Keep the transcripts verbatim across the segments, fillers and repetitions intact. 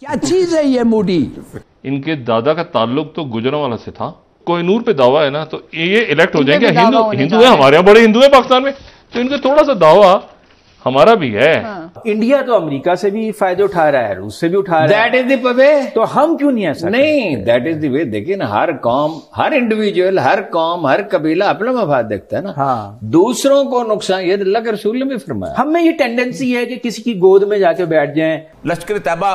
क्या चीज है ये मूडी। इनके दादा का ताल्लुक तो गुजरांवाला से था। कोहिनूर पे दावा है ना, तो ये इलेक्ट हो जाएंगे। हिंदू हिंदू है, हमारे यहाँ बड़े हिंदू है पाकिस्तान में, तो इनके थोड़ा सा दावा हमारा भी है। हाँ। इंडिया तो अमेरिका से भी फायदे उठा रहा है, रूस से भी उठा रहा है। दैट इज द वे, तो हम क्यों नहीं ऐसा? नहीं, दैट इज द वे। देखिए ना, हर कौम, हर इंडिविजुअल, हर कौम, हर कबीला अपना मफाद देखता है ना। हाँ। दूसरों को नुकसान, ये अल्लाह के रसूल ने भी फरमाया। हमें ये टेंडेंसी है कि किसी की गोद में जाके बैठ जाएं। लश्कर तैयबा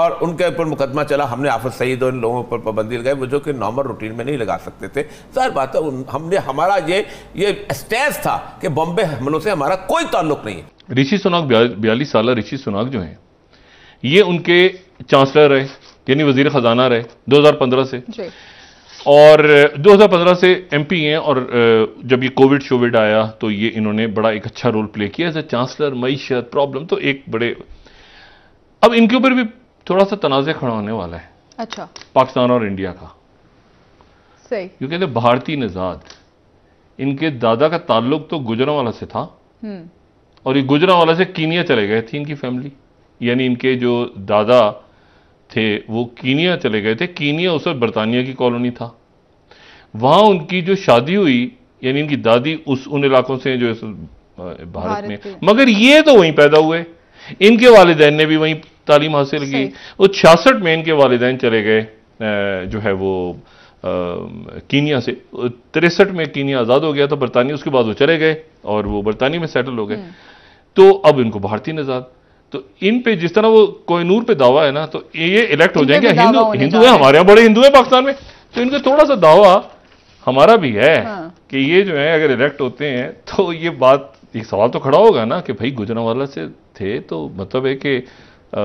और उनके ऊपर मुकदमा चला, हमने आफत सईद और इन लोगों पर पाबंदी लगाई, वो जो कि नॉर्मल रूटीन में नहीं लगा सकते थे। सर बात है, हमने हमारा ये ये स्टैंस था कि बॉम्बे हमलों से हमारा कोई ताल्लुक नहीं है। ऋषि सुनाक, बयालीस साल ऋषि सुनाक जो हैं, ये उनके चांसलर रहे, यानी वजीर खजाना रहे दो हज़ार पंद्रह से, और दो हज़ार पंद्रह से एमपी हैं। और जब ये कोविड शोविड आया तो ये इन्होंने बड़ा एक अच्छा रोल प्ले किया एज ए चांसलर। मीशत प्रॉब्लम तो एक बड़े, अब इनके ऊपर भी थोड़ा सा तनाज़े खड़ा होने वाला है। अच्छा, पाकिस्तान और इंडिया का सही, क्योंकि भारतीय निजात, इनके दादा का ताल्लुक तो गुजरांवाला से था और ये गुजरांवाला से कीनिया चले गए थे इनकी फैमिली, यानी इनके जो दादा थे वो कीनिया चले गए थे। कीनिया उस वक्त बरतानिया की कॉलोनी था। वहां उनकी जो शादी हुई, यानी इनकी दादी उस उन इलाकों से जो भारत, भारत में, मगर ये तो वहीं पैदा हुए। इनके वालिदैन ने भी वहीं तालीम हासिल की। वो छियासठ में इनके वालिदैन चले गए जो है वो कीनिया से। तिरसठ में कीनिया आज़ाद हो गया था बरतानिया, उसके बाद वो चले गए और वो बरतानिया में सेटल हो गए। तो अब इनको भारतीय निजात, तो इन पे जिस तरह वो कोहिनूर पे दावा है ना, तो ये इलेक्ट हो जाएंगे। हिंदू हिंदू है, हमारे यहाँ बड़े हिंदू है पाकिस्तान में, तो इनको थोड़ा सा दावा हमारा भी है कि ये जो है अगर इलेक्ट होते हैं तो ये बात, एक सवाल तो खड़ा होगा ना कि भाई गुजरांवाला से थे तो मतलब है कि आ,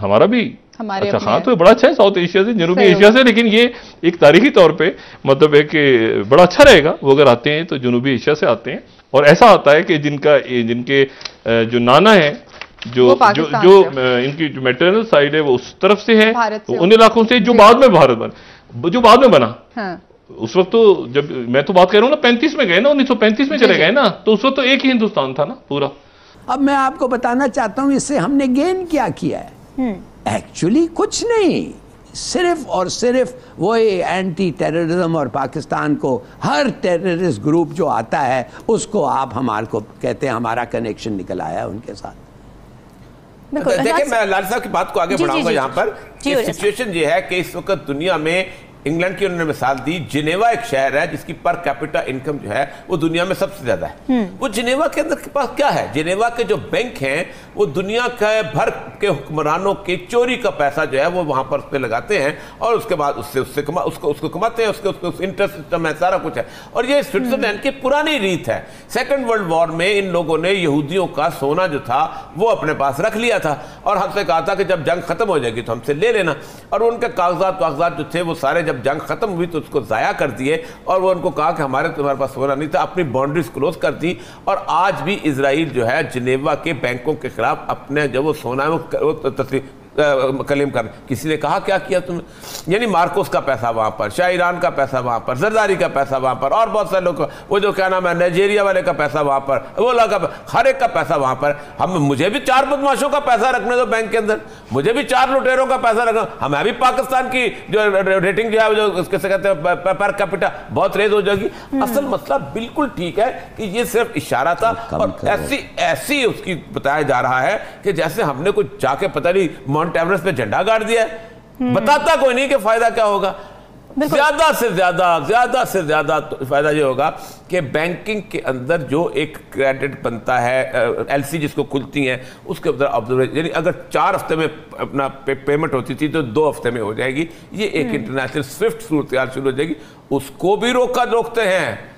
हमारा भी हमारे अच्छा, हाँ तो बड़ा अच्छा है साउथ एशिया से, जनूबी एशिया से, लेकिन ये एक तारीखी तौर पे मतलब है कि बड़ा अच्छा रहेगा वो अगर आते हैं तो जनूबी एशिया से आते हैं। और ऐसा आता है कि जिनका जिनके जो नाना है, जो जो जो इनकी जो मेटरनल साइड है वो उस तरफ से है, उन इलाकों से जो बाद में भारत बना, जो बाद में बना। उस वक्त तो, जब मैं तो बात कर रहा हूँ ना, पैंतीस में गए ना, उन्नीस सौ पैंतीस में चले गए ना, तो उस वक्त तो एक ही हिंदुस्तान था ना पूरा। अब मैं आपको बताना चाहता हूं इससे हमने गेन क्या किया है। एक्चुअली कुछ नहीं, सिर्फ और सिर्फ वो एंटी टेररिज्म, और पाकिस्तान को हर टेररिस्ट ग्रुप जो आता है उसको आप हमारे को कहते हैं हमारा कनेक्शन निकल आया है उनके साथ। देखिए, मैं लाल साहब की बात को आगे बढ़ाऊंगा। यहाँ पर सिचुएशन ये है कि इस वक्त दुनिया में इंग्लैंड की उन्होंने मिसाल दी, जिनेवा एक शहर है जिसकी पर कैपिटा इनकम जो है वो दुनिया में सबसे ज्यादा है। वो जिनेवा के अंदर के पास क्या है, जिनेवा के जो बैंक हैं वो दुनिया के भर के हुक्मरानों के चोरी का पैसा जो है वो वहां पर उस पर लगाते हैं और उसके बाद उससे उससे कमा उसको उसको कमाते हैं, उसके उसको इंटरेस्ट सिस्टम है, सारा कुछ है। और ये स्विट्जरलैंड की पुरानी रीत है। सेकेंड वर्ल्ड वॉर में इन लोगों ने यहूदियों का सोना जो था वो अपने पास रख लिया था और हमसे कहा था कि जब जंग खत्म हो जाएगी तो हमसे ले लेना, और उनके कागजात वागजात जो थे वो सारे जंग खत्म हुई तो उसको जाया कर दिए। और वो उनको कहा कि हमारे तुम्हारे पास सोना नहीं था, अपनी बाउंड्रीज क्लोज कर दी। और आज भी इजराइल जो है जिनेवा के बैंकों के खिलाफ अपने जो वो सोना है वो क्लेम कर, किसी ने कहा क्या किया तुमने, यानी मार्कोस का पैसा वहाँ पर, शाह ईरान का पैसा वहाँ पर, जरदारी का पैसा वहाँ पर, और बहुत सारे लोग, वो जो क्या नाम है नाइजीरिया वाले का पैसा वहाँ पर, वो लगा हर एक का पैसा वहाँ पर। हम मुझे भी चार बदमाशों का पैसा रखने दो बैंक के अंदर, मुझे भी चार लुटेरों का पैसा रखना, हमें भी पाकिस्तान की जो रेटिंग जो है जो उसके से कहते हैं पर कैपिटा बहुत रेज हो जाएगी। असल मसला बिल्कुल ठीक है कि ये सिर्फ इशारा था और ऐसी ऐसी उसकी बताया जा रहा है कि जैसे हमने कुछ जाके पता नहीं टेबलेट्स पे झंडा गाड़ दिया है। बताता कोई नहीं कि फायदा क्या होगा। ज्यादा से ज्यादा ज्यादा से ज्यादा तो फायदा ये होगा कि बैंकिंग के अंदर जो एक क्रेडिट बनता है, एलसी जिसको खुलती है, उसके अंदर ऑब्जर्वेशन, यानी अगर चार हफ्ते में अपना पे, पेमेंट होती थी तो दो हफ्ते में हो जाएगी। ये एक इंटरनेशनल स्विफ्ट सूरत शुरू हो जाएगी, उसको भी रोका रोकते हैं।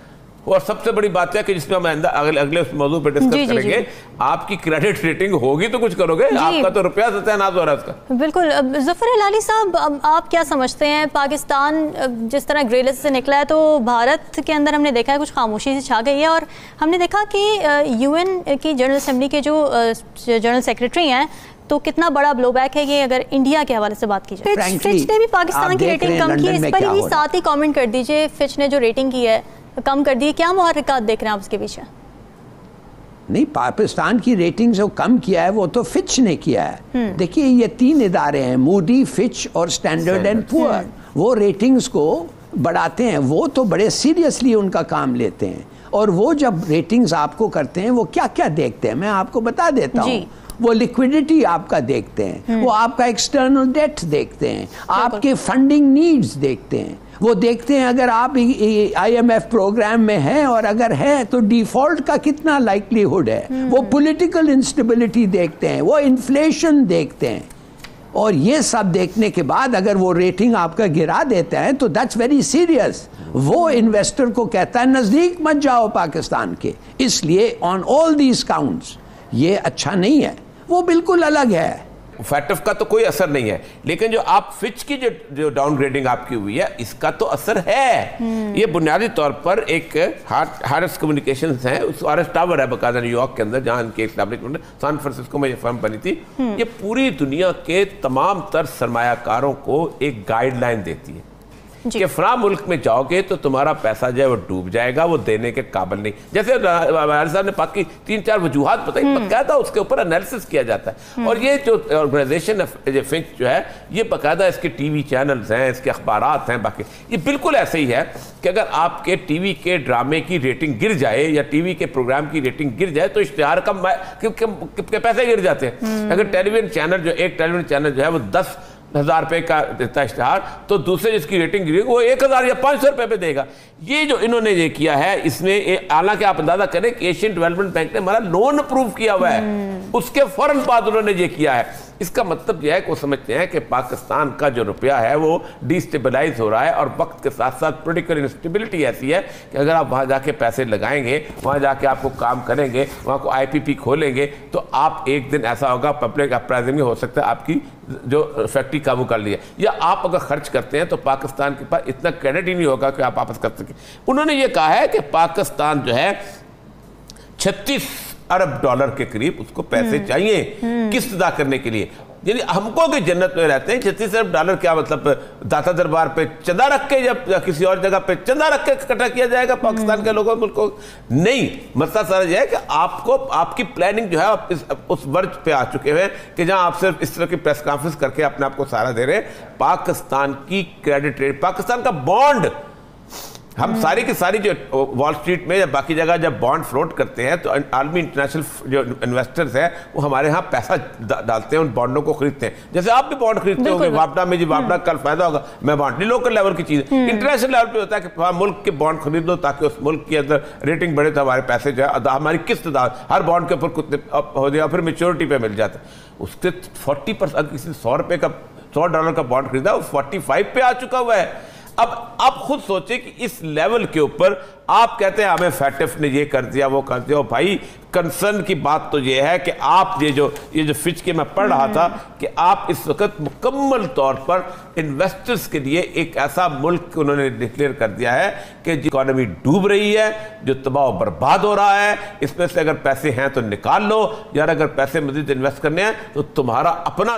और सबसे बड़ी बात है कि जिसमें हम अगले अगले उस मौजूद पर डिस्कस करेंगे, आपकी क्रेडिट रेटिंग होगी तो कुछ करोगे, आपका तो रुपया सत्यानाश हो रहा है इसका। बिल्कुल। ज़फर हिलाली साहब, आप क्या समझते हैं, पाकिस्तान जिस तरह ग्रे लिस्ट से निकला है तो भारत के अंदर हमने देखा है कुछ खामोशी से छा गई है, और हमने देखा कि यूएन की जनरल असम्बली के जो जनरल सेक्रेटरी हैं तो कितना बड़ा ब्लोबैक है ये अगर इंडिया के हवाले से बात की जाए। फिच ने भी पाकिस्तान की रेटिंग कम की, इस पर ही साथ ही कॉमेंट कर दीजिए, फिच ने जो रेटिंग की है कम कर दिए, क्या मुहर्रिकात देख रहे हैं आप उसके पीछे? नहीं, पाकिस्तान की रेटिंग जो कम किया है वो तो फिच ने किया है। देखिए ये तीन इदारे हैं, मूडी, फिच और स्टैंडर्ड एंड पुअर, वो रेटिंग्स को बढ़ाते हैं, वो तो बड़े सीरियसली उनका काम लेते हैं। और वो जब रेटिंग्स आपको करते हैं वो क्या क्या देखते हैं, मैं आपको बता देता हूँ। वो लिक्विडिटी आपका देखते हैं, वो आपका एक्सटर्नल डेट देखते हैं, आपके फंडिंग नीड्स देखते हैं, वो देखते हैं अगर आप आईएमएफ प्रोग्राम में हैं और अगर है तो डिफॉल्ट का कितना लाइक्लीहुड है, वो पॉलिटिकल इंस्टेबिलिटी देखते हैं, वो इन्फ्लेशन देखते हैं। और ये सब देखने के बाद अगर वो रेटिंग आपका गिरा देते हैं तो दैट्स वेरी सीरियस। वो इन्वेस्टर को कहता है नज़दीक मत जाओ पाकिस्तान के। इसलिए ऑन ऑल दीज काउंट्स ये अच्छा नहीं है, वो बिल्कुल अलग है। फैटफ का तो कोई असर नहीं है, लेकिन जो आप फिच की जो जो डाउनग्रेडिंग आपकी हुई है इसका तो असर है। ये बुनियादी तौर पर एक हारस कम्युनिकेशंस है, उस हारस टावर है बकायदा न्यूयॉर्क के अंदर, जहाँ इनके एस्टैब्लिशमेंट सैन फ्रांसिस्को में ये फर्म बनी थी। ये पूरी दुनिया के तमाम तर सरमायाकारों को एक गाइडलाइन देती है कि फ्रा मुल्क में जाओगे तो तुम्हारा पैसा जो है वो डूब जाएगा, वो देने के काबिल नहीं। जैसे हमारे साहब ने बात की, तीन चार वजूहत बताई, बकायदा उसके ऊपर एनालिसिस किया जाता है। और ये जो ऑर्गेनाइजेशन फिच जो है ये बकायदा इसके टीवी चैनल्स हैं, इसके अखबारात हैं, बाकी ये बिल्कुल ऐसे ही है कि अगर आपके टीवी के ड्रामे की रेटिंग गिर जाए या टीवी के प्रोग्राम की रेटिंग गिर जाए तो इश्तेहार का पैसे गिर जाते हैं। अगर टेलीविजन चैनल जो एक टेलीविजन चैनल जो है वो दस हजार रुपये का देता इश्तहार तो दूसरे जिसकी रेटिंग गिरी वो एक हज़ार या पाँच सौ रुपये पे देगा। ये जो इन्होंने ये किया है इसमें, हालांकि आप अंदाजा करें कि एशियन डेवलपमेंट बैंक ने हमारा लोन अप्रूव किया हुआ है, उसके फौरन बाद उन्होंने ये किया है। इसका मतलब यह है कि वो समझते हैं कि पाकिस्तान का जो रुपया है वो डिस्टेबलाइज हो रहा है और वक्त के साथ साथ पोलिटिकल इंस्टेबिलिटी ऐसी है कि अगर आप वहाँ जाके पैसे लगाएंगे, वहाँ जाके आपको काम करेंगे, वहाँ को आई पी पी खोलेंगे तो आप एक दिन ऐसा होगा पब्लिक अपराइजिंग हो सकता है, आपकी जो फैक्ट्री काबू कर ली है, या आप अगर खर्च करते हैं तो पाकिस्तान के पास इतना क्रेडिट ही नहीं होगा कि आप वापस कर सकें। उन्होंने ये कहा है कि पाकिस्तान जो है छत्तीस अरब डॉलर के करीब उसको पैसे चाहिए किस्त अदा करने के लिए, यानी हमको कि जन्नत में रहते हैं। छत्तीस अरब डॉलर क्या मतलब, दाता दरबार पे चंदा रख के, जब किसी और जगह पे चंदा रख के इकट्ठा किया जाएगा पाकिस्तान के लोगों को? नहीं, मसला सारा यह है कि आपको आपकी प्लानिंग जो है आप इस, उस वर्ज पे आ चुके हैं कि जहां आप सिर्फ इस तरह की प्रेस कॉन्फ्रेंस करके अपने आप को सहारा दे रहे हैं। पाकिस्तान की क्रेडिट रेट, पाकिस्तान का बॉन्ड, हम सारी की सारी जो वॉल स्ट्रीट में या बाकी जगह जब बॉन्ड फ्लोट करते हैं तो आलमी इंटरनेशनल जो इन्वेस्टर्स हैं वो हमारे यहाँ पैसा दा, डालते हैं, उन बॉन्डों को खरीदते हैं। जैसे आप भी बॉन्ड खरीदते होंगे, वापडा में जी वापडा कल फायदा होगा मैं बॉन्ड, लोकल लेवल की चीज़। इंटरनेशनल लेवल पे होता है कि मुल्क के बॉन्ड खरीद लो ताकि उस मुल्क के अंदर रेटिंग बढ़े तो हमारे पैसे जो है हमारी किस्त हर बॉन्ड के ऊपर कितने हो जाए फिर मेच्योरिटी पे मिल जाता है। उसके फोर्टी परसेंट किसी सौ रुपये का सौ डॉलर का बॉन्ड खरीदा वो फोर्टी फाइव पे आ चुका हुआ है। अब आप खुद सोचें कि इस लेवल के ऊपर आप कहते हैं हमें फैटफ ने ये कर दिया वो कर दिया। भाई कंसर्न की बात तो ये है कि आप ये जो ये जो फिच के मैं पढ़ रहा था कि आप इस वक्त मुकम्मल तौर पर इन्वेस्टर्स के लिए एक ऐसा मुल्क उन्होंने डिक्लेयर कर दिया है कि जो इकॉनमी डूब रही है, जो तबाह बर्बाद हो रहा है, इसमें से अगर पैसे हैं तो निकाल लो यार, अगर पैसे मज़ीद इन्वेस्ट करने हैं तो तुम्हारा अपना